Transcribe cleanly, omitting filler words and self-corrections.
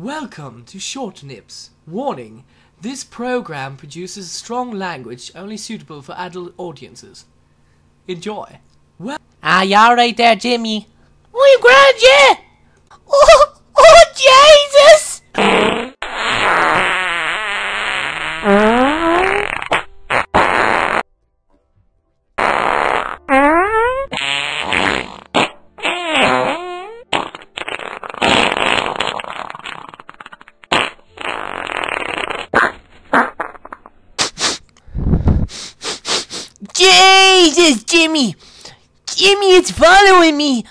Welcome to Short Nips. Warning, this program produces strong language only suitable for adult audiences. Enjoy. Well, are you alright there, Jimmy? We grabbed you! Oh, Jesus! Jesus, Jimmy! It's following me!